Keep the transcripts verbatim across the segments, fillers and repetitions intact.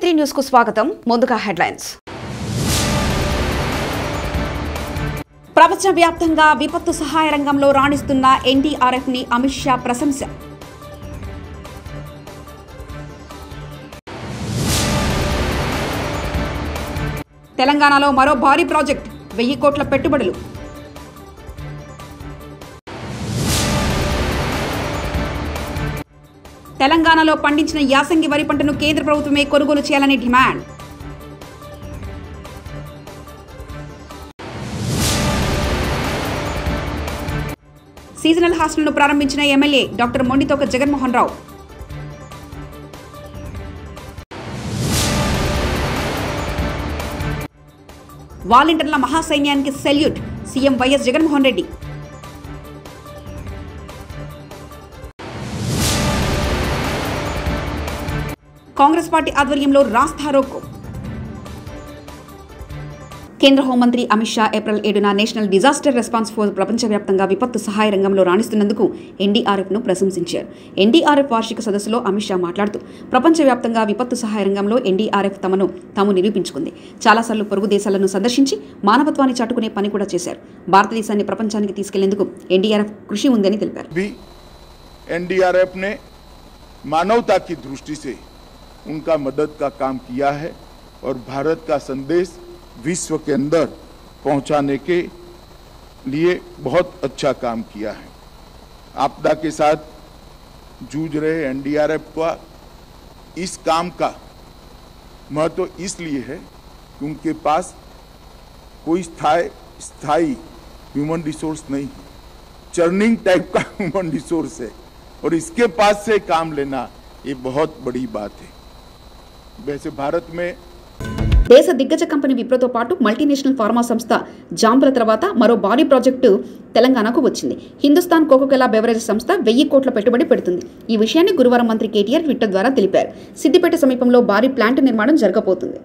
TV three news కు స్వాగతం. ముందుగా హెడ్లైన్స్. ప్రపంచవ్యాప్తంగా విపత్తు సహాయ రంగంలో రాణిస్తున్న ఎన్ డి ఆర్ ఎఫ్ ని అమిత్ షా ప్రశంస. తెలంగాణలో మరో భారీ ప్రాజెక్ట్, వెయ్యి కోట్ల పెట్టుబడులు. తెలంగాణలో పండించిన యాసంగి వరి పంటను కేంద్ర ప్రభుత్వమే కొనుగోలు చేయాలని డిమాండ్. సీజనల్ హాస్టల్ను ప్రారంభించిన ఎమ్మెల్యే డాక్టర్ మొండితోక జగన్మోహన్ రావు. వాలంటీర్ల మహాసైన్యానికి salute, CM YS Jaganmohan Reddy. Congress party ఆధ్వర్యంలో రాస్తా రోకో. కేంద్ర హోంమంత్రి అమిత్ షా ఏప్రిల్ ఏడున నేషనల్ డిజాస్టర్ రెస్పాన్స్ ఫోర్స్ ప్రపంచవ్యాప్తంగా విపత్తు సహాయ రంగంలో రాణిస్తున్నందుకు ఎన్ డి ఆర్ ఎఫ్ను ప్రశంసించారు. ఎన్ డి ఆర్ ఎఫ్ వార్షిక సదస్సులో అమిత్ షా మాట్లాడుతూ, ప్రపంచవ్యాప్తంగా విపత్తు సహాయ రంగంలో ఎన్ డి ఆర్ ఎఫ్ తమను తాము నిరూపించుకుంది. చాలాసార్లు పొరుగు దేశాలను సందర్శించి మానవత్వాన్ని చాటుకునే పని కూడా చేశారు. భారతదేశాన్ని ప్రపంచానికి తీసుకెళ్లేందుకు ఎన్ డి ఆర్ ఎఫ్ కృషి ఉందని తెలిపారు. उनका मदद का काम किया है और भारत का संदेश विश्व के अंदर पहुंचाने के लिए बहुत अच्छा काम किया है. आपदा के साथ जूझ रहे एन डी आर एफ का इस काम का महत्व इसलिए है कि उनके पास कोई स्थायी स्थायी ह्यूमन रिसोर्स नहीं है. चर्निंग टाइप का ह्यूमन रिसोर्स है और इसके पास से काम लेना ये बहुत बड़ी बात है. वैसे भारत में దేశ దిగ్గజ కంపెనీ విప్రోతో పాటు మల్టీనేషనల్ ఫార్మా సంస్థ జాంబుల తర్వాత మరో భారీ ప్రాజెక్టు తెలంగాణకు వచ్చింది. హిందుస్థాన్ కోకోకోలా బెవరేజ్ సంస్థ వెయ్యి కోట్ల పెట్టుబడి పెడుతుంది. ఈ విషయాన్ని గురువారం మంత్రి కే టీ ఆర్ ట్విట్టర్ ద్వారా తెలిపారు. సిద్దిపేట సమీపంలో భారీ ప్లాంట్ నిర్మాణం జరగబోతుంది.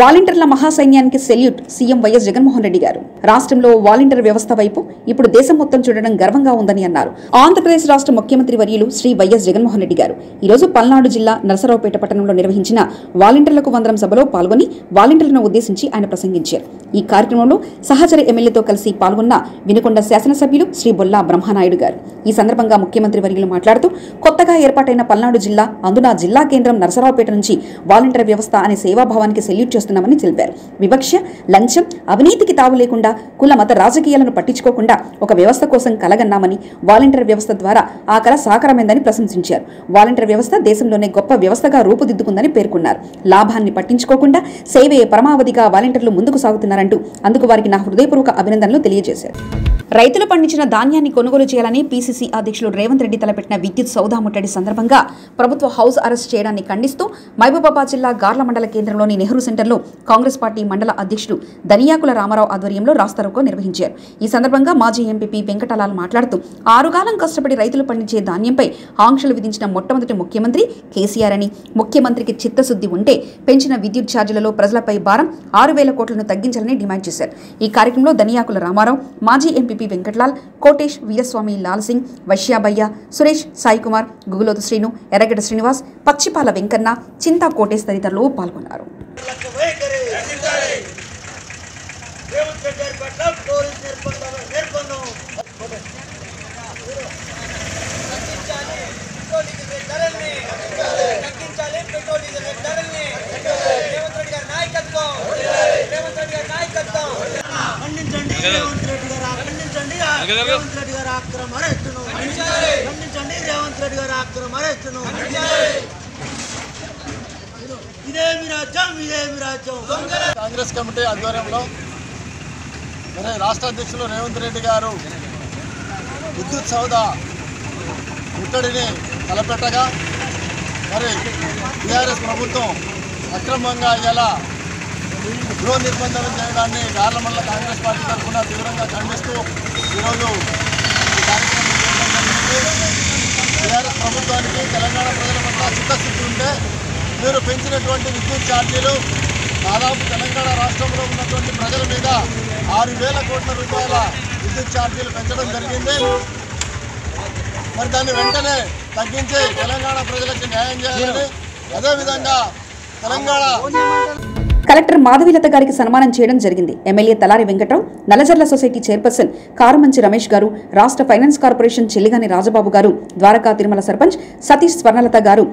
వాలంటీర్ల మహాసైన్యానికి salute, CM YS Jaganmohan Reddy గారు. రాష్ట్రంలో వాలంటీర్ వ్యవస్థ వైపు ఇప్పుడు దేశం మొత్తం చూడడం గర్వంగా ఉందని అన్నారు. ఆంధ్రప్రదేశ్ రాష్ట్ర ముఖ్యమంత్రి వర్యులు శ్రీ వైఎస్ జగన్మోహన్ రెడ్డి గారు ఈరోజు పల్నాడు జిల్లా నరసరావుపేట పట్టణంలో నిర్వహించిన వాలంటీర్లకు వందనం సభలో పాల్గొని వాలంటీర్లను ఉద్దేశించి ఆయన ప్రసంగించారు. ఈ కార్యక్రమంలో సహచర ఎమ్మెల్యేతో కలిసి పాల్గొన్న వినుకొండ శాసనసభ్యులు శ్రీ బొల్లా బ్రహ్మనాయుడు గారు. ఈ సందర్భంగా ముఖ్యమంత్రి వర్యులు మాట్లాడుతూ, కొత్తగా ఏర్పాటైన పల్నాడు జిల్లా, అందున జిల్లా కేంద్రం నరసరావుపేట నుంచి వాలంటీర్ వ్యవస్థ అనే సేవాభావానికి సెల్యూట్ చేస్తున్నామని తెలిపారు. వివక్ష, లంచం, అవినీతికి తావు లేకుండా, కుల మత రాజకీయాలను పట్టించుకోకుండా ఒక వ్యవస్థ కోసం కలగన్నామని, వాలంటీర్ వ్యవస్థ ద్వారా ఆ కళ సాకారమైందని ప్రశంసించారు. వాలంటీర్ వ్యవస్థ దేశంలోనే గొప్ప వ్యవస్థగా రూపుదిద్దుకుందని పేర్కొన్నారు. లాభాన్ని పట్టించుకోకుండా సేవే పరమావధిగా వాలంటీర్లు ముందుకు సాగుతున్నారంటూ అందుకు వారికి నా హృదయపూర్వక అభినందనలు తెలియజేశారు. రైతులు పండించిన ధాన్యాన్ని కొనుగోలు చేయాలని పీ సీ సీ అధ్యక్షులు రేవంత్ రెడ్డి తలపెట్టిన విద్యుత్ సౌదా ముట్టడి సందర్భంగా ప్రభుత్వ హౌస్ అరెస్ట్ చేయడాన్ని ఖండిస్తూ మహబూబాబాద్ జిల్లా గార్ల మండల కేంద్రంలోని నెహ్రూ సెంటర్లో కాంగ్రెస్ పార్టీ మండల అధ్యక్షుడు దనియాకుల రామారావు ఆధ్వర్యంలో రాస్తారోకో నిర్వహించారు. ఈ సందర్భంగా మాజీ ఎంపీ వెంకటలాల్ మాట్లాడుతూ, ఆరుగాలం కష్టపడి రైతులు పండించే ధాన్యంపై ఆంక్షలు విధించిన మొట్టమొదటి ముఖ్యమంత్రి కే సీ ఆర్ అని, ముఖ్యమంత్రికి చిత్తశుద్ధి ఉంటే పెంచిన విద్యుత్ ఛార్జీలలో ప్రజలపై భారం ఆరు వేల కోట్లను తగ్గించాలని డిమాండ్ చేశారు. ఈ కార్యక్రమంలో దనియాకుల రామారావు, మాజీ ఎంపీ వెంకటలాల్, కోటేష్, వీరస్వామి, లాల్ సింగ్, వైశ్యాబయ్య, సురేష్, సాయికుమార్, గుగులోతు శ్రీను, ఎర్రగడ్డ శ్రీనివాస్, పచ్చిపాల వెంకన్న, చింతా కోటేష్ తదితరులు పాల్గొన్నారు. రేవంత్ రెడ్డి గారు ఆక్రమ రైతును ఖండించండి. రేవంత్ రెడ్డి గారు ఆక్రమ రైతును ఖండించాలి. ఇదేమి రాజ్యం, ఇదేమి రాజ్యం. కాంగ్రెస్ కమిటీ ఆధ్వర్యంలో రాష్ట్ర అధ్యక్షులు రేవంత్ రెడ్డి గారు విద్యుత్ సౌదా ముట్టడిని తలపెట్టగా మరి టీ ఆర్ ఎస్ ప్రభుత్వం అక్రమంగా ఇలా గృహ నిర్బంధం చేయడాన్ని గార్లమండల కాంగ్రెస్ పార్టీ తరఫున తీవ్రంగా ఖండిస్తూ ఈరోజు టీఆర్ఎస్ ప్రభుత్వానికి తెలంగాణ ప్రజల పట్ల చిత్తశుద్ధి ఉంటే మీరు పెంచినటువంటి విద్యుత్ ఛార్జీలు దాదాపు తెలంగాణ రాష్ట్రంలో ఉన్నటువంటి ప్రజల మీద ఆరు వేల కోట్ల రూపాయల విద్యుత్ ఛార్జీలు పెంచడం జరిగింది. మరి దాన్ని వెంటనే తగ్గించి తెలంగాణ ప్రజలకు న్యాయం చేయాలని, అదేవిధంగా కలెక్టర్ మాధవీలత గారికి సన్మానం చేయడం జరిగింది. MLA Talari Venkatarao, Nalajarla society chairperson Karumanchi Ramesh గారు, రాష్ట్ర ఫైనాన్స్ కార్పొరేషన్ చెల్లిగాని రాజబాబు గారు, ద్వారకా తిరుమల సర్పంచ్ సతీష్ స్వర్ణలత గారు,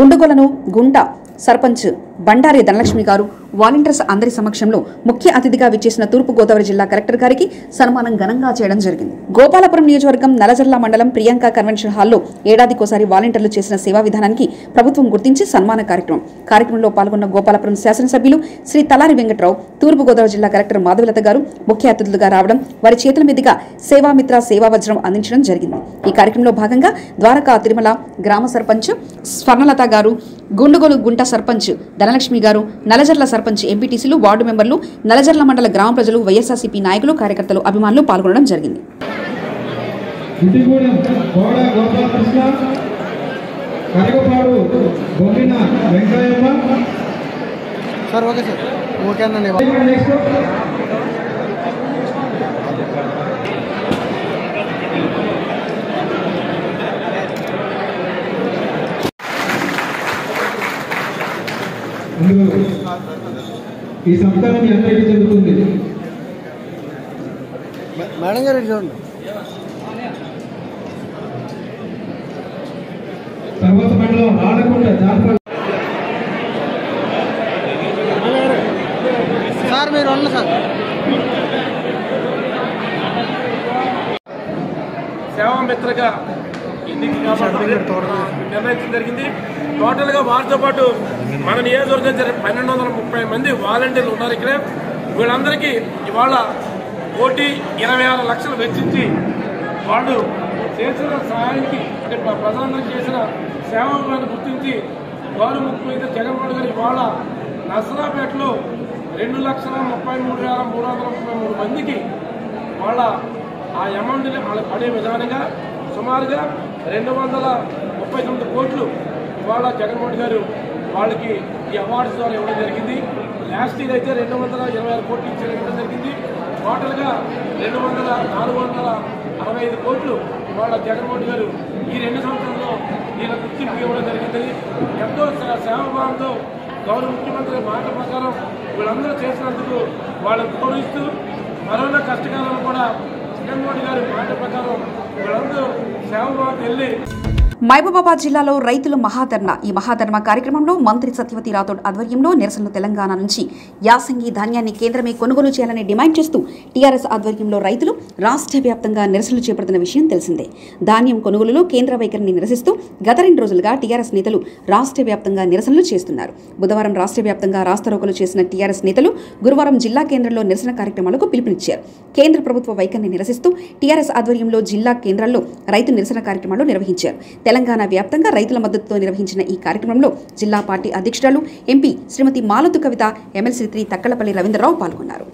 గుండుగొలను గుంట సర్పంచ్ బండారి ధనలక్ష్మి గారు వాలంటీర్స్ అందరి సమక్షంలో ముఖ్య అతిథిగా విచ్చేసిన తూర్పుగోదావరి జిల్లా కలెక్టర్ గారికి సన్మానం ఘనంగా చేయడం జరిగింది. గోపాలపురం నియోజకవర్గం నలజర్ల మండలం ప్రియాంక కన్వెన్షన్ హాల్లో ఏడాదికోసారి వాలంటీర్లు చేసిన సేవా విధానానికి ప్రభుత్వం గుర్తించి సన్మాన కార్యక్రమం కార్యక్రమంలో పాల్గొన్న గోపాలపురం శాసనసభ్యులు శ్రీ తలారి వెంకటరావు, తూర్పుగోదావరి జిల్లా కలెక్టర్ మాధవలత గారు ముఖ్య అతిథులుగా రావడం, వారి చేతుల మీదుగా సేవామిత్ర సేవా వజ్రం అందించడం జరిగింది. ఈ కార్యక్రమంలో భాగంగా ద్వారకా తిరుమల గ్రామ సర్పంచ్ స్వర్ణలత గారు, గుండుగోలు గుంట సర్పంచ్ ధనలక్ష్మి గారు, నలజర్ల సర్పంచ్, ఎంపీటీసీలు, వార్డు మెంబర్లు, నలజర్ల మండల గ్రామ ప్రజలు, వైఎస్ఆర్సీపీ నాయకులు, కార్యకర్తలు, అభిమానులు పాల్గొనడం జరిగింది. అందులో ఈ సంతానం అందరికీ చెందుతుంది. మేడం గారు చూడండి. తర్వాత మండలం ఆడకుండా జాతర సార్ మీరు ఉన్న సార్ సేవా మిత్రగా నిర్ణయించడం జరిగింది. టోటల్గా వారితో పాటు మన నియోజకవర్గం జరిగిన పన్నెండు వందల ముప్పై మంది వాలంటీర్లు ఉన్నారు ఇక్కడే. వీళ్ళందరికీ ఇవాళ కోటి ఇరవై ఆరు లక్షలు వెచ్చించి వాళ్ళు చేసిన సహాయానికి ప్రజలందరికీ చేసిన సేవలను గుర్తించి వారు ముఖ్యమంత్రి జగన్మోహన్ గారు ఇవాళ నర్సరాపేటలో రెండు లక్షల ముప్పై మూడు వేల మూడు వందల ముప్పై మూడు మందికి వాళ్ళ ఆ అమౌంట్ని వాళ్ళకి పడే విధానంగా సుమారుగా రెండు వందల ముప్పై తొమ్మిది కోట్లు ఇవాళ జగన్మోహన్ గారు వాళ్ళకి ఈ అవార్డ్స్ ద్వారా ఇవ్వడం జరిగింది. లాస్ట్ ఇయర్ అయితే రెండు వందల ఇరవై ఆరు కోట్లు ఇచ్చేయడం జరిగింది. టోటల్గా రెండు వందల నాలుగు వందల అరవై ఐదు కోట్లు ఇవాళ జగన్మోహన్ గారు ఈ రెండు సంవత్సరాల్లో దీని గుర్తింపు ఇవ్వడం జరిగింది. ఎంతో సేవాభావంతో గౌరవ ముఖ్యమంత్రి మాట ప్రకారం వీళ్ళందరూ చేసినందుకు వాళ్ళని గౌరవిస్తూ మరోనా కష్టకాలంలో కూడా జగన్మోహన్ గారి మాట ప్రకారం వీళ్ళందరూ సేవాభావం వెళ్ళి. మహబూబాబాద్ జిల్లాలో రైతులు మహాధర్నా. ఈ మహాధర్నా కార్యక్రమంలో మంత్రి సత్యవతి రాథోడ్ ఆధ్వర్యంలో నిరసనలు. తెలంగాణ నుంచి యాసంగి ధాన్యాన్ని కేంద్రమే కొనుగోలు చేయాలని డిమాండ్ చేస్తూ టీఆర్ఎస్ ఆధ్వర్యంలో రైతులు రాష్ట్ర వ్యాప్తంగా నిరసనలు చేపడుతున్న విషయం తెలిసిందే. ధాన్యం కొనుగోలులో కేంద్ర వైఖరిని నిరసిస్తూ గత రెండు రోజులుగా టీఆర్ఎస్ నేతలు రాష్ట్ర వ్యాప్తంగా నిరసనలు చేస్తున్నారు. బుధవారం రాష్ట్ర వ్యాప్తంగా రాస్తారోకోలు చేసిన టీఆర్ఎస్ నేతలు గురువారం జిల్లా కేంద్రంలో నిరసన కార్యక్రమాలకు పిలుపునిచ్చారు. కేంద్ర ప్రభుత్వ వైఖరిని నిరసిస్తూ టీఆర్ఎస్ ఆధ్వర్యంలో జిల్లా కేంద్రాల్లో రైతు నిరసన కార్యక్రమాలు నిర్వహించారు. తెలంగాణ వ్యాప్తంగా రైతుల మద్దతుతో నిర్వహించిన ఈ కార్యక్రమంలో జిల్లా పార్టీ అధ్యక్షురాలు ఎంపీ శ్రీమతి మాలతు కవిత, ఎమ్మెల్సీ శ్రీ తక్కలపల్లి రవీంద్రరావు పాల్గొన్నారు.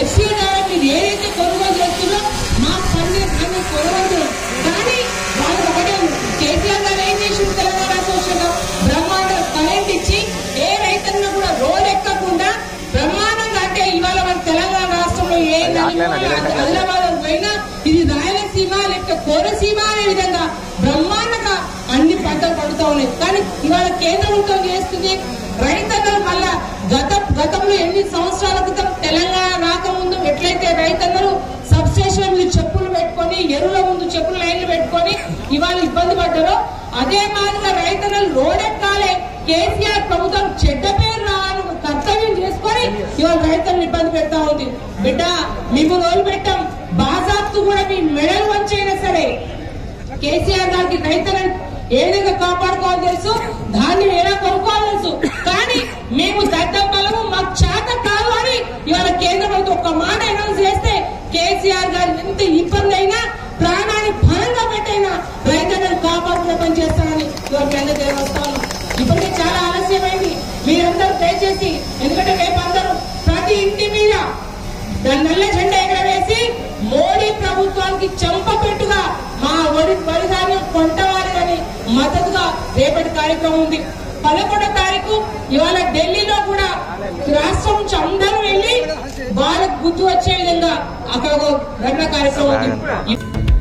అన్ని పంటలు పడుతూ ఉన్నాయి. కానీ ఇవాళ కేంద్ర ప్రభుత్వం చేస్తుంది రైతన్న మళ్ళా గత గతంలో ఎన్ని సంవత్సరాల క్రితం తెలంగాణ రాకముందు ఎట్లయితే రైతన్నలు సబ్స్టేషన్లు చెప్పులు పెట్టుకొని ఎరువుల ముందు చెప్పులు లైన్లు పెట్టుకొని ఇవాళ ఇబ్బంది పడ్డారో అదే మాదిరిగా రైతన్నలు రోడెక్కాలే కేసీఆర్ ప్రభుత్వం చెడ్డ పేరు రాను కర్తవ్యం చేసుకొని ఇవాళ రైతులను ఇబ్బంది పెడతా ఉంది. బిడ్డ మేము రోజు పెట్టాం బాజాప్తు కూడా మీ మెడలు వచ్చైనా సరే కేసీఆర్ గారికి రైతులను ఏ విధంగా కాపాడుకోవాలి తెలుసు, ధాన్యం ఎలా కొనుక్కోవాలి తెలుసు. కానీ మేము దద్దమ్మలము మాకు చేత కాదు అని ఇవాళ కేంద్ర ప్రభుత్వం ఒక్క మాట అనౌన్స్ చేస్తే కేసీఆర్ గారు ఎంత ఇబ్బంది అయినా ప్రాణాన్ని బలంగా పెట్టైనా రైతులను కాపాడుకునే పని చేస్తానని ఇవాళ కేంద్ర దేవస్థానం ఇప్పటికే చాలా ఆలస్యమైంది. మీరందరూ దయచేసి ఎందుకంటే రేపు అందరూ ప్రతి ఇంటి మీద నల్ల జెండా ఎగరవేసి మోడీ ప్రభుత్వానికి చంపపెట్టుగా మా వరి వరిధాన్యం కొంటవారి అని మద్దతుగా రేపటి కార్యక్రమం ఉంది. పదకొండో తారీఖు ఇవాళ ఢిల్లీలో కూడా రాష్ట్రం నుంచి అందరూ వెళ్ళి వాళ్ళకు గుర్తు వచ్చే విధంగా అక్కడ రన్న కార్యక్రమం ఉంది.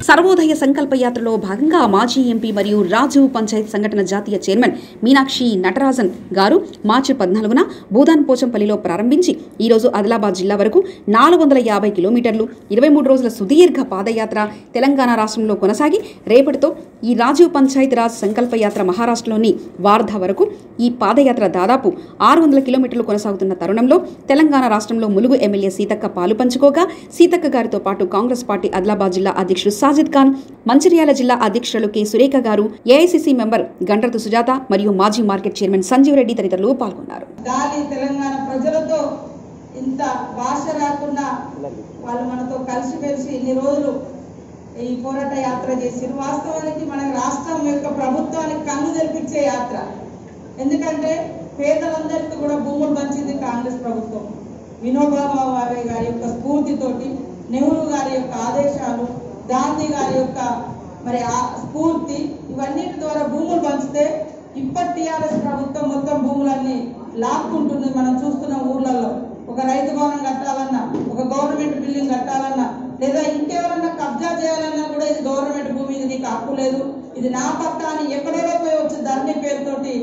సర్వోదయ సంకల్ప యాత్రలో భాగంగా మాజీ ఎంపీ మరియు రాజు పంచాయత్ సంఘటన జాతీయ చైర్మన్ మీనాక్షి నటరాజన్ గారు మార్చి పద్నాలుగున బోధన్ పోచంపల్లిలో ప్రారంభించి ఈ రోజు ఆదిలాబాద్ జిల్లా వరకు నాలుగు వందల యాభై కిలోమీటర్లు ఇరవై మూడు రోజుల సుదీర్ఘ పాదయాత్ర తెలంగాణ రాష్ట్రంలో కొనసాగి రేపటితో ఈ రాజీవ్ పంచాయత్ రాజ్ సంకల్ప యాత్ర మహారాష్ట్రలోని వార్ధ వరకు ఈ పాదయాత్ర దాదాపు ఆరు వందల కిలోమీటర్లు కొనసాగుతున్న తరుణంలో తెలంగాణ రాష్ట్రంలో ములుగు ఎమ్మెల్యే సీతక్క పాలు పంచుకోగా సీతక్క గారితో పాటు కాంగ్రెస్ పార్టీ ఆదిలాబాద్ జిల్లా అధ్యక్షుడు సాజిద్ ఖాన్, మంచిర్యాల జిల్లా అధ్యక్షులు కె సురేఖ గారు, ఏఐసీసీ మెంబర్ గండ్రతు సుజాత మరియు మాజీ మార్కెట్ చైర్మన్ సంజీవ్ రెడ్డి తదితరులు పాల్గొన్నారు. గాలి తెలంగాణ ప్రజలతో ఇంత భాష రాకుండా వాళ్ళు మనతో కలిసి కలిసి ఇన్ని రోజులు ఈ పోరాట యాత్ర చేసిరు. వాస్తవానికి మన రాష్ట్రం యొక్క ప్రభుత్వానికి కన్ను తెరిపించే యాత్ర. ఎందుకంటే పేదలందరికీ కూడా భూములు పంచింది కాంగ్రెస్ ప్రభుత్వం. వినోబాబాబు భావే గారి యొక్క స్ఫూర్తితోటి, నెహ్రూ గారి యొక్క ఆదేశాలు, గాంధీ గారి యొక్క మరి ఆ స్ఫూర్తి, ఇవన్నిటి ద్వారా భూములు పంచితే ఇప్పటి టీఆర్ఎస్ ప్రభుత్వం మొత్తం భూములన్నీ లాక్కుంటుంది. మనం చూస్తున్న ఊర్లలో ఒక రైతు భవనం కట్టాలన్నా, ఒక గవర్నమెంట్ బిల్డింగ్ కట్టాలన్నా, లేదా ఇంకెవరన్నా కబ్జా చేయాలన్నా కూడా ఇది గవర్నమెంట్ భూమి, ఇది నీకు హక్కు లేదు, ఇది నా పట్టా అని ఎక్కడోలో పోయి వచ్చి ధరణి పేరుతోటి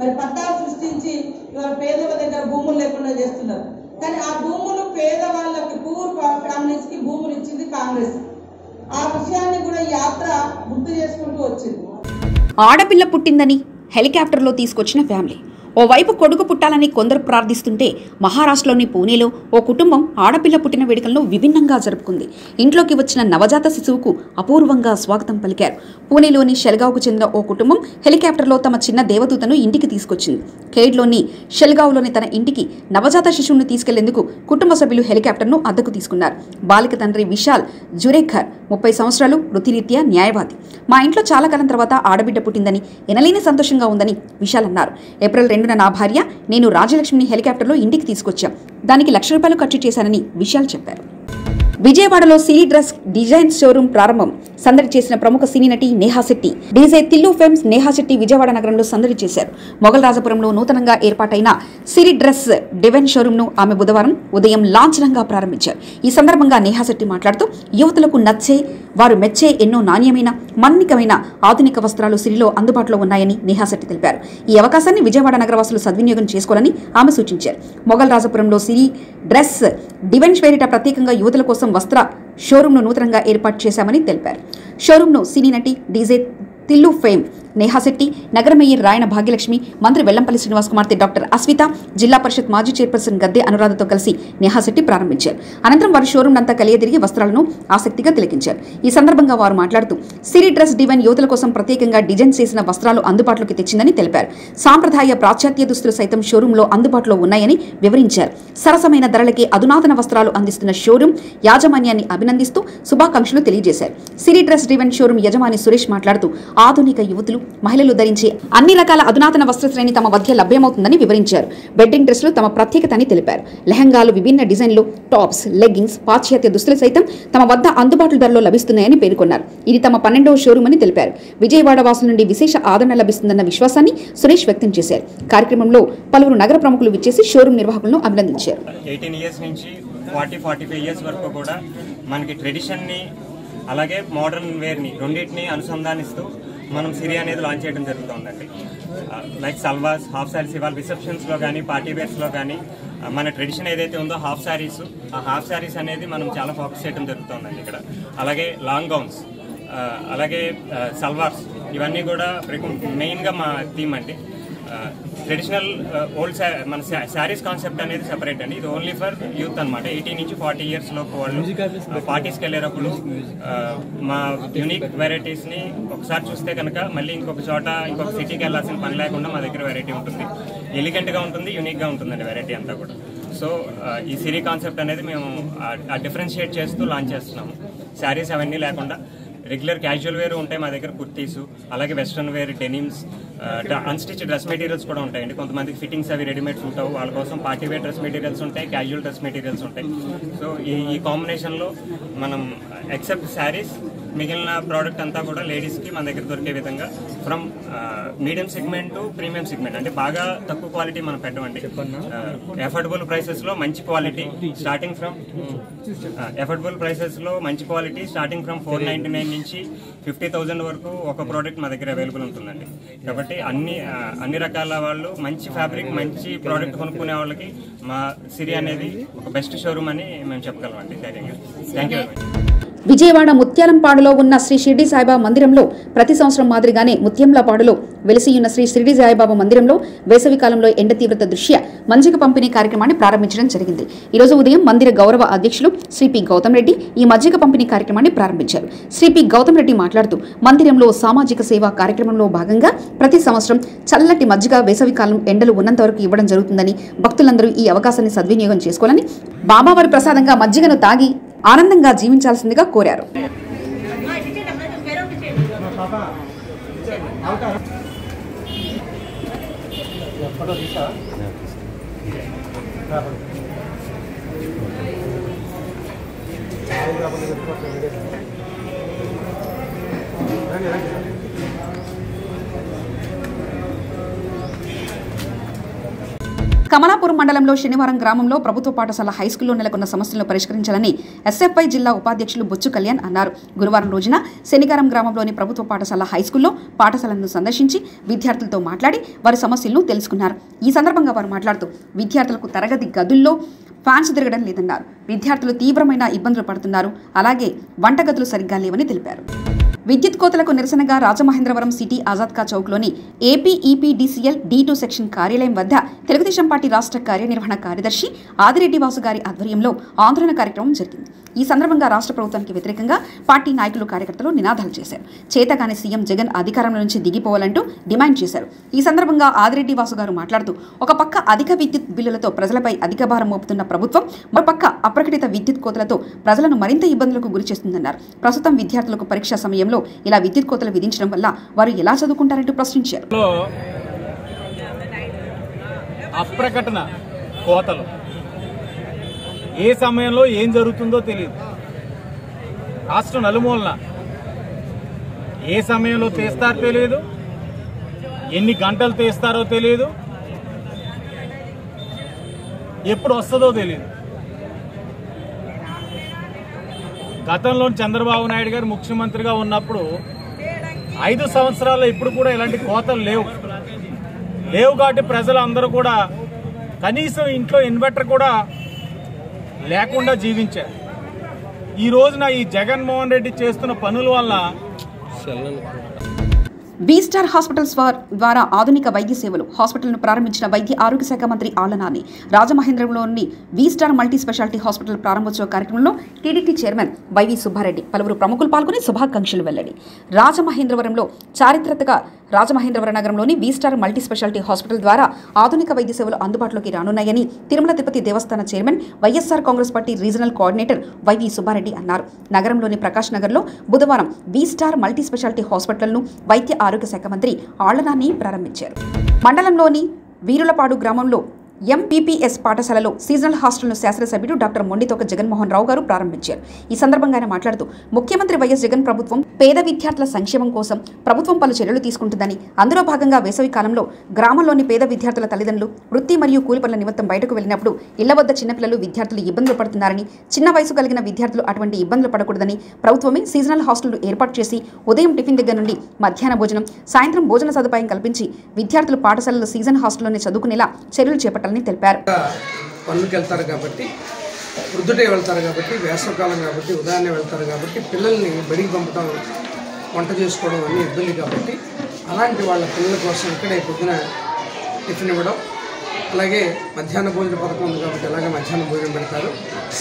మరి పట్టాలు సృష్టించి ఇవాళ పేదల దగ్గర భూములు లేకుండా చేస్తున్నారు. కానీ ఆ భూములు పేదవాళ్ళకి, పూర్ ఫ్యామిలీస్ కి భూములు ఇచ్చింది కాంగ్రెస్. ఆ విషయాన్ని కూడా యాత్ర గుర్తు చేసుకుంటూ వచ్చింది. ఆడపిల్ల పుట్టిందని హెలికాప్టర్ లో తీసుకొచ్చిన ఫ్యామిలీ, ఓవైపు కొడుకు పుట్టాలని కొందరు ప్రార్థిస్తుంటే మహారాష్ట్రలోని పూణేలో ఓ కుటుంబం ఆడపిల్ల పుట్టిన వేడుకలను విభిన్నంగా జరుపుకుంది. ఇంట్లోకి వచ్చిన నవజాత శిశువుకు అపూర్వంగా స్వాగతం పలికారు. పూణేలోని షెల్గావ్కు చెందిన ఓ కుటుంబం హెలికాప్టర్లో తమ చిన్న దేవదూతను ఇంటికి తీసుకొచ్చింది. ఖేడ్లోని షెల్గావ్లోని తన ఇంటికి నవజాత శిశువును తీసుకెళ్లేందుకు కుటుంబ సభ్యులు హెలికాప్టర్ను అద్దెకు తీసుకున్నారు. బాలిక తండ్రి విశాల్ జురేఖర్ ముప్పై సంవత్సరాలు, వృత్తిరీత్యా న్యాయవాది. మా ఇంట్లో చాలా కాలం తర్వాత ఆడబిడ్డ పుట్టిందని ఎనలేని సంతోషంగా ఉందని విశాల్ అన్నారు. ఏప్రిల్ రెండు నా భార్య నేను రాజలక్ష్మిని హెలికాప్టర్లో ఇంటికి తీసుకొచ్చాం. దానికి లక్ష రూపాయలు ఖర్చు చేశానని విశాల్ చెప్పారు. విజయవాడలో సినీ డ్రెస్ డిజైన్ షోరూం ప్రారంభం సందడి చేసిన ప్రముఖ సినీ నటి నేహాశెట్టి. డీజే తిల్లు ఫెమ్స్ నేహాశెట్టి విజయవాడ నగరంలో సందడి చేశారు. మొగల్రాజపురంలో నూతనంగా ఏర్పాటైన సినీ డ్రెస్ డివైన్ షోరూంను ఆమె బుధవారం ఉదయం లాంఛనంగా ప్రారంభించారు. ఈ సందర్భంగా నేహాశెట్టి మాట్లాడుతూ యువతలకు నచ్చే, వారు మెచ్చే ఎన్నో నాణ్యమైన, మన్నికమైన ఆధునిక వస్త్రాలు సిరిలో అందుబాటులో ఉన్నాయని నేహాశెట్టి తెలిపారు. ఈ అవకాశాన్ని విజయవాడ నగరవాసులు సద్వినియోగం చేసుకోవాలని ఆమె సూచించారు. మొగల్రాజపురంలో సినీ డ్రెస్ డివైన్ పేరిట ప్రత్యేకంగా యువతల కోసం వస్త్ర షోరూంను నూతనంగా ఏర్పాటు చేశామని తెలిపారు. షోరూంను సినీ నటి డీజే తిల్లు ఫేమ్ నేహాశెట్టి, నగర మేయర్ రాయన భాగ్యలక్ష్మి, మంత్రి వెల్లంపల్లి శ్రీనివాస్ కుమార్తె డాక్టర్ అస్విత, జిల్లా పరిషత్ మాజీ చైర్పర్సన్ గద్దె అనురాధతో కలిసి నేహాశెట్టి ప్రారంభించారు. అనంతరం వారు షోరూమ్ అంతా కలియదిరిగి వస్త్రాలను ఆసక్తిగా తిలకించారు. ఈ సందర్భంగా వారు మాట్లాడుతూ సిరీ డ్రెస్ డివైన్ యువతల కోసం ప్రత్యేకంగా డిజైన్ చేసిన వస్త్రాలు అందుబాటులోకి తెచ్చిందని తెలిపారు. సాంప్రదాయ పాశ్చాత్య దుస్తులు సైతం షోరూంలో అందుబాటులో ఉన్నాయని వివరించారు. సరసమైన ధరలకే అధునాతన వస్త్రాలు అందిస్తున్న షోరూం యాజమాన్యాన్ని అభినందిస్తూ శుభాకాంక్షలు తెలియజేశారు. సిరీ డ్రెస్ డివైన్ షోరూం యజమాని సురేష్ మాట్లాడుతూ ఆధునిక యువతులు, మహిళలు ధరించే అన్ని రకాల అధునాతన వస్త్ర శ్రేణి తమ వద్ద లభ్యమవుతుందని వివరించారు. వెడ్డింగ్ డ్రెస్లు తమ ప్రత్యేకత అని తెలిపారు. లెహంగాలు, విభిన్న డిజైన్లు, టాప్స్, లెగ్గింగ్స్, పాశ్చాత్య దుస్తులు సైతం తమ వద్ద అందుబాటు ధరలో లభిస్తున్నాయని పేర్కొన్నారు. ఇది తమ పన్నెండవ షోరూమ్ అని తెలిపారు. విజయవాడ వాసుల నుండి విశేష ఆదరణ లభిస్తుందన్న విశ్వాసాన్ని సురేష్ వ్యక్తం చేశారు. కార్యక్రమంలో పలువురు నగర ప్రముఖులు విచ్చేసి షోరూమ్ నిర్వాహకులను అభినందించారు. అలాగే మోడర్న్ వేర్ని రెండింటిని అనుసంధానిస్తూ మనం సిరీ అనేది లాంచ్ చేయడం జరుగుతుందండి. లైక్ సల్వాస్, హాఫ్ శారీస్, ఇవాళ రిసెప్షన్స్లో కానీ, పార్టీ వేర్స్లో కానీ మన ట్రెడిషన్ ఏదైతే ఉందో హాఫ్ శారీస్, ఆ హాఫ్ శారీస్ అనేది మనం చాలా ఫోకస్ చేయడం జరుగుతుందండి ఇక్కడ. అలాగే లాంగ్ గౌన్స్, అలాగే సల్వార్స్, ఇవన్నీ కూడా మెయిన్గా మా థీమ్ అండి. ట్రెడిషనల్ ఓల్డ్ శా మన శారీస్ కాన్సెప్ట్ అనేది సెపరేట్ అండి. ఇది ఓన్లీ ఫర్ యూత్ అనమాట. ఎయిటీ నుంచి ఫార్టీ ఇయర్స్ లోపు వాళ్ళు పార్టీస్కి వెళ్ళేటప్పుడు మా యూనిక్ వెరైటీస్ని ఒకసారి చూస్తే కనుక మళ్ళీ ఇంకొక చోట, ఇంకొక సిటీకి వెళ్ళాల్సిన పని లేకుండా మా దగ్గర వెరైటీ ఉంటుంది. ఎలిగెంట్గా ఉంటుంది, యూనిక్గా ఉంటుందండి వెరైటీ అంతా కూడా. సో ఈ సిరీ కాన్సెప్ట్ అనేది మేము డిఫరెన్షియేట్ చేస్తూ లాంచ్ చేస్తున్నాము. శారీస్ అవన్నీ లేకుండా రెగ్యులర్ క్యాజువల్ వేర్ ఉంటాయి మా దగ్గర, కుర్తీసు, అలాగే western wear, denims, unstitch dress materials కూడా ఉంటాయండి. కొంతమందికి ఫిట్టింగ్స్ అవి రెడీమేడ్ సూట్ అవ్వు, వాళ్ళ కోసం పార్టీ వేర్ డ్రెస్ మెటీరియల్స్ ఉంటాయి, క్యాజువల్ డ్రెస్ మెటీరియల్స్ ఉంటాయి. సో ఈ ఈ కాంబినేషన్లో మనం ఎక్సెప్ట్ శారీస్ మిగిలిన ప్రోడక్ట్ అంతా కూడా లేడీస్ కి మన దగ్గర దొరికే విధంగా from medium segment to premium segment అంటే బాగా తక్కువ క్వాలిటీ మనం పెట్టమండి. ఎఫర్డబుల్ ప్రైసెస్ లో మంచి quality starting from affordable prices లో మంచి quality starting from four ninety nine నుంచి ఫిఫ్టీ థౌసండ్ వరకు ఒక ప్రోడక్ట్ మా దగ్గర అవైలబుల్ ఉంటుందండి. కాబట్టి అన్ని అన్ని రకాల వాళ్ళు మంచి ఫ్యాబ్రిక్ మంచి ప్రోడక్ట్ కొనుక్కునే వాళ్ళకి మా సిరి అనేది ఒక బెస్ట్ షోరూమ్ అని మేము చెప్పగలం అండి ధైర్యంగా. Thank you very much. Vijayawada ముత్యాలంపాడులో ఉన్న శ్రీ షిర్డి సాయిబాబా మందిరంలో ప్రతి సంవత్సరం మాదిరిగానే ముత్యంలపాడులో వెలిసియున్న శ్రీ షిర్డి సాయిబాబా మందిరంలో వేసవికాలంలో ఎండ తీవ్రత దృష్ట్యా మంజిక పంపిణీ కార్యక్రమాన్ని ప్రారంభించడం జరిగింది. ఈరోజు ఉదయం మందిర గౌరవ అధ్యక్షులు శ్రీ పి గౌతమ్ రెడ్డి ఈ మజ్జిక పంపిణీ కార్యక్రమాన్ని ప్రారంభించారు. శ్రీ పి గౌతమ్ రెడ్డి మాట్లాడుతూ మందిరంలో సామాజిక సేవా కార్యక్రమంలో భాగంగా ప్రతి సంవత్సరం చల్లటి మజ్జిగ వేసవికాలం ఎండలు ఉన్నంత వరకు ఇవ్వడం జరుగుతుందని భక్తులందరూ ఈ అవకాశాన్ని సద్వినియోగం చేసుకోవాలని బాబావారి ప్రసాదంగా మజ్జిగను తాగి ఆనందంగా జీవించాల్సిందిగా కోరారు. కమలాపురం మండలంలో శనివారం గ్రామంలో ప్రభుత్వ పాఠశాల హైస్కూల్లో నెలకొన్న సమస్యలను పరిష్కరించాలని ఎస్ఎఫ్ఐ జిల్లా ఉపాధ్యక్షులు బొచ్చు కళ్యాణ్ అన్నారు. గురువారం రోజున శనిగారం గ్రామంలోని ప్రభుత్వ పాఠశాల హైస్కూల్లో పాఠశాలను సందర్శించి విద్యార్థులతో మాట్లాడి వారి సమస్యలను తెలుసుకున్నారు. ఈ సందర్భంగా వారు మాట్లాడుతూ విద్యార్థులకు తరగతి గదుల్లో ఫ్యాన్స్ తిరగడం లేదన్నారు. విద్యార్థులు తీవ్రమైన ఇబ్బందులు పడుతున్నారు. అలాగే వంటగదులు సరిగ్గా లేవని తెలిపారు. విద్యుత్ కోతలకు నిరసనగా రాజమహేంద్రవరం సిటీ ఆజాద్ కా చౌక్లోని ఏపీఈపీడీసీఎల్ డి టూ సెక్షన్ కార్యాలయం వద్ద తెలుగుదేశం పార్టీ రాష్ట్ర కార్యనిర్వహణ కార్యదర్శి ఆదిరెడ్డి వాసు గారి ఆధ్వర్యంలో ఆందోళన కార్యక్రమం జరిగింది. ఈ సందర్భంగా రాష్ట్ర ప్రభుత్వానికి వ్యతిరేకంగా పార్టీ నాయకులు కార్యకర్తలు నినాదాలు చేశారు. చేతగాని సీఎం జగన్ అధికారంలో నుంచి దిగిపోవాలంటూ డిమాండ్ చేశారు. ఈ సందర్భంగా ఆదిరెడ్డి వాసు గారు మాట్లాడుతూ ఒక పక్క అధిక విద్యుత్ బిల్లులతో ప్రజలపై అధిక భారం మోపుతున్న ప్రభుత్వం మరోపక్క అప్రకటిత విద్యుత్ కోతలతో ప్రజలను మరింత ఇబ్బందులకు గురి చేస్తుందన్నారు. ప్రస్తుతం విద్యార్థులకు పరీక్షా సమయంలో ఇలా విద్యుత్ కోతలు విధించడం వల్ల వారు ఎలా చదువుకుంటారంటూ ప్రశ్నించారు. అప్రకటన కోతలు ఏ సమయంలో ఏం జరుగుతుందో తెలియదు. రాష్ట్రం నలుమూలన ఏ సమయంలో తీస్తారో తెలియదు, ఎన్ని గంటలు తీస్తారో తెలియదు, ఎప్పుడు వస్తుందో తెలియదు. గతంలో చంద్రబాబు నాయుడు గారు ముఖ్యమంత్రిగా ఉన్నప్పుడు ఐదు సంవత్సరాల్లో ఇప్పుడు కూడా ఇలాంటి కోతలు లేవు లేవు కాబట్టి ప్రజలు అందరూ కూడా కనీసం ఇంట్లో ఇన్వర్టర్ కూడా లేకుండా జీవించారు. ఈ రోజున ఈ జగన్మోహన్ రెడ్డి చేస్తున్న పనుల వల్ల బి స్టార్ హాస్పిటల్స్ ద్వారా ఆధునిక వైద్య సేవలు హాస్పిటల్ను ప్రారంభించిన వైద్య ఆరోగ్య శాఖ మంత్రి ఆళ్లనాని రాజమహేంద్రంలోని B star multi speciality hospital ప్రారంభోత్సవ కార్యక్రమంలో టీడీటీ చైర్మన్ వైవి సుబ్బారెడ్డి పలువురు ప్రముఖులు పాల్గొని శుభాకాంక్షలు వెల్లడి. రాజమహేంద్రవరంలో చారిత్రక రాజమహేంద్రవరం నగరంలోని B star multi speciality hospital ద్వారా ఆధునిక వైద్య సేవలు అందుబాటులోకి రానున్నాయని తిరుమల తిరుపతి దేవస్థాన chairman YSR Congress party regional coordinator YV Subbareddy అన్నారు. నగరంలోని ప్రకాష్ నగర్లో బుధవారం బి స్టార్ మల్టీ స్పెషాలిటీ హాస్పిటల్ను వైద్య ఆరోగ్య శాఖ మంత్రి ఆళ్లనాని ప్రారంభించారు. మండలంలోని వీరులపాడు గ్రామంలో ఎంపీపీఎస్ పాఠశాలలో సీజనల్ హాస్టల్ను శాసనసభ్యుడు డాక్టర్ మొండితోక జగన్మోహన్ రావు గారు ప్రారంభించారు. ఈ సందర్భంగా ఆయన మాట్లాడుతూ ముఖ్యమంత్రి వైఎస్ జగన్ ప్రభుత్వం పేద విద్యార్థుల సంక్షేమం కోసం ప్రభుత్వం పలు చర్యలు తీసుకుంటుందని అందులో భాగంగా వేసవి కాలంలో గ్రామంలోని పేద విద్యార్థుల తల్లిదండ్రులు వృత్తి మరియు కూలి పనుల నిమిత్తం బయటకు వెళ్ళినప్పుడు ఇళ్ల వద్ద చిన్నపిల్లలు విద్యార్థులు ఇబ్బందులు పడుతున్నారని చిన్న వయసు కలిగిన విద్యార్థులు అటువంటి ఇబ్బందులు పడకూడదని ప్రభుత్వమే సీజనల్ హాస్టల్ను ఏర్పాటు చేసి ఉదయం టిఫిన్ దగ్గర నుండి మధ్యాహ్న భోజనం సాయంత్రం భోజన సదుపాయం కల్పించి విద్యార్థులు పాఠశాలలో సీజన్ హాస్టల్లోనే చదువుకునేలా చర్యలు చేపట్టారు. పనులకు వెళ్తారు కాబట్టి వృద్ధుడే వెళ్తారు కాబట్టి వేసవకాలం కాబట్టి ఉదయాన్నే వెళ్తారు కాబట్టి పిల్లల్ని బడికి పంపడం వంట చేసుకోవడం అన్నీ ఇబ్బంది కాబట్టి అలాంటి వాళ్ళ పిల్లల కోసం ఇక్కడే పొద్దున టిఫిన్ ఇవ్వడం అలాగే మధ్యాహ్న భోజన పథకం ఉంది కాబట్టి అలాగే మధ్యాహ్న భోజనం పెడతారు.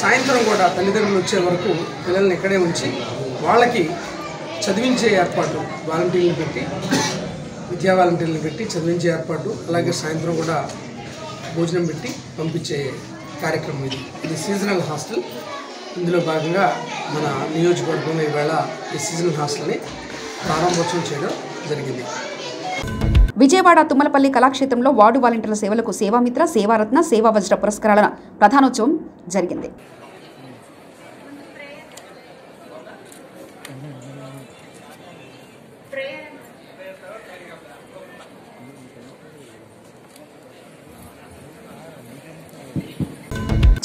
సాయంత్రం కూడా తల్లిదండ్రులు వచ్చే వరకు పిల్లల్ని ఇక్కడే ఉంచి వాళ్ళకి చదివించే ఏర్పాటు వాలంటీర్లు పెట్టి విద్యా వాలంటీర్లు పెట్టి చదివించే ఏర్పాటు అలాగే సాయంత్రం కూడా భోజనం పెట్టి పంపించే కార్యక్రమం ఇది. ఇది సీజనల్ హాస్టల్. ఇందులో భాగంగా మన నియోజకవర్గంలో ఈవేళ ఈ సీజనల్ హాస్టల్ని ప్రారంభోత్సవం చేయడం జరిగింది. విజయవాడ తుమ్మలపల్లి కళాక్షేత్రంలో వార్డు వాలంటీర్ల సేవలకు సేవామిత్ర సేవారత్న సేవా వజ్ర పురస్కారాల ప్రధానోత్సవం జరిగింది.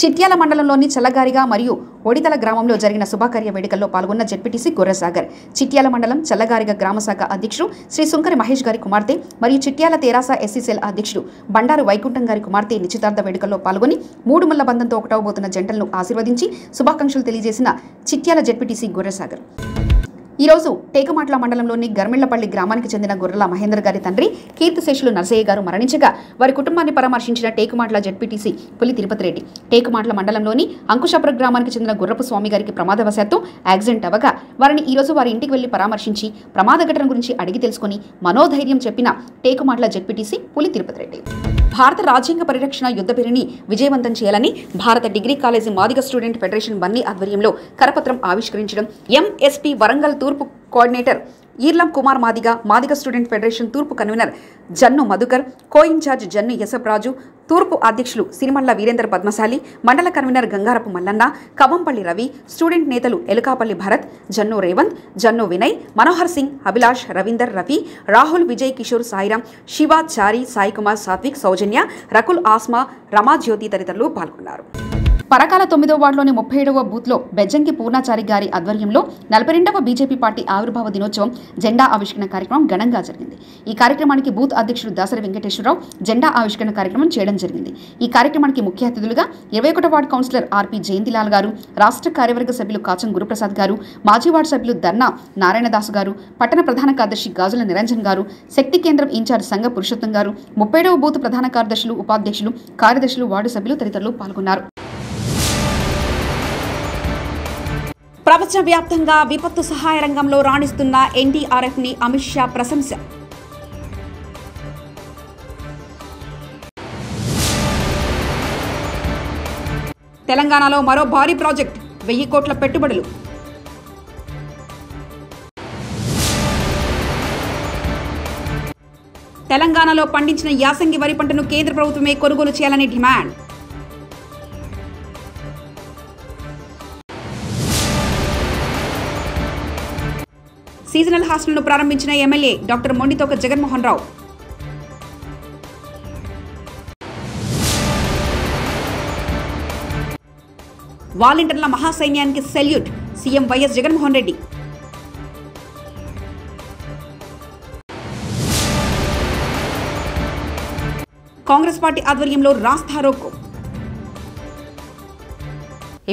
చిట్యాల మండలంలోని చల్లగారిగా మరియు ఒడితల గ్రామంలో జరిగిన శుభకార్య వేడుకల్లో పాల్గొన్న జెడ్పీటీసీ గొర్రసాగర్, చిట్యాల మండలం చల్లగారిగా గ్రామశాఖ అధ్యక్షుడు శ్రీ సుంకరి మహేష్ గారి కుమార్తె మరియు చిట్యాల తెరాస ఎస్సీసీఎల్ అధ్యక్షుడు బండారు వైకుంఠం గారి కుమార్తె నిశ్చితార్థ వేడుకల్లో పాల్గొని మూడు ముళ్ల బంధంతో ఒకటవబోతున్న జంటలను ఆశీర్వదించి శుభాకాంక్షలు తెలియజేసిన చిట్యాల జెడ్పీటీసీ గొర్రసాగర్. ఈ రోజు టేకమాట్ల మండలంలోని గర్మిళ్లపల్లి గ్రామానికి చెందిన గొర్రెల మహేందర్ గారి తండ్రి కీర్తిశేషులు నరసయ్య గారు మరణించగా వారి కుటుంబాన్ని పరామర్శించిన టేకమాట్ల జెడ్పీటీసీ పులి తిరుపతి రెడ్డి, టేకమాట్ల మండలంలోని అంకుశపుర గ్రామానికి చెందిన గుర్రపు స్వామి గారికి ప్రమాదవశాత్తు యాక్సిడెంట్ అవగా వారిని ఈరోజు వారి ఇంటికి వెళ్లి పరామర్శించి ప్రమాద ఘటన గురించి అడిగి తెలుసుకుని మనోధైర్యం చెప్పిన టేకమాట్ల జెడ్పీటీసీ పులి తిరుపతి రెడ్డి. భారత రాజ్యాంగ పరిరక్షణ యుద్ధభేరిని విజయవంతం చేయాలని భారత degree college Madiga student federation Bunny ఆధ్వర్యంలో కరపత్రం ఆవిష్కరించడం ఎంఎస్పీ వరంగల్ తూర్పు coordinator Eerlam Kumar Madiga, Madiga student federation తూర్పు convener Jannu Madhukar, co incharge Jannu Yashapraju, తూర్పు అధ్యక్షులు సిరిమల్ల వీరేంద్ర పద్మశాలి, మండల కన్వీనర్ గంగారపు మల్లన్న, కవంపల్లి రవి, స్టూడెంట్ నేతలు ఎలుకాపల్లి భరత్, జన్ను రేవంత్, జన్ను వినయ్, మనోహర్ సింగ్, అభిలాష్, రవీందర్, రఫీ, రాహుల్, విజయ్ కిషోర్, సాయిరాం, శివ, చారి, సాయికుమార్, సాత్విక్, సౌజన్య, రకుల్, ఆస్మా, రమాజ్యోతి తదితరులు పాల్గొన్నారు. పరకాల తొమ్మిదో వార్డులోని ముప్పై ఏడవ బూత్లో బెజ్జంకి పూర్ణాచారి గారి ఆధ్వర్యంలో నలభై రెండవ బీజేపీ పార్టీ ఆవిర్భావ దినోత్సవం జెండా ఆవిష్కరణ కార్యక్రమం ఘనంగా జరిగింది. ఈ కార్యక్రమానికి బూత్ అధ్యక్షుడు దాసరి వెంకటేశ్వరరావు జెండా ఆవిష్కరణ కార్యక్రమం చేయడం జరిగింది. ఈ కార్యక్రమానికి ముఖ్య అతిథులుగా ఇరవై ఒకటో వార్డు కౌన్సిలర్ ఆర్పి జయంతిలాల్ గారు, రాష్ట్ర కార్యవర్గ సభ్యులు కాచం గురుప్రసాద్ గారు, మాజీ వార్డు సభ్యులు దన్నా నారాయణదాసు గారు, పట్టణ ప్రధాన కార్యదర్శి గాజుల నిరంజన్ గారు, శక్తి కేంద్రం ఇన్ఛార్జ్ సంఘ పురుషోత్తం గారు, ముప్పై ఏడవ బూత్ ప్రధాన కార్యదర్శులు, ఉపాధ్యక్షులు, కార్యదర్శులు, వార్డు సభ్యులు తదితరులు పాల్గొన్నారు. ప్రపంచ వ్యాప్తంగా విపత్తు సహాయ రంగంలో రాణిస్తున్న ఎన్డీఆర్ఎఫ్ ని అమిత్ షా ప్రశంస. తెలంగాణలో మరో భారీ ప్రాజెక్ట్, వెయ్యి కోట్ల పెట్టుబడులు. తెలంగాణలో పండించిన యాసంగి వరి పంటను కేంద్ర ప్రభుత్వమే కొనుగోలు చేయాలని డిమాండ్. సీజనల్ హాస్టల్ను ప్రారంభించిన ఎమ్మెల్యే డాక్టర్ మొండితోక జగన్మోహన్ రావు. వాలంటీర్ల మహాసైన్యానికి salute, CM YS Jaganmohan Reddy. Congress party ఆధ్వర్యంలో రాస్తా రోకో.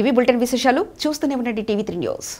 ఇవి బులెటిన్ విశేషాలు. చూస్తూనే ఉండండి టీవీ త్రీ న్యూస్.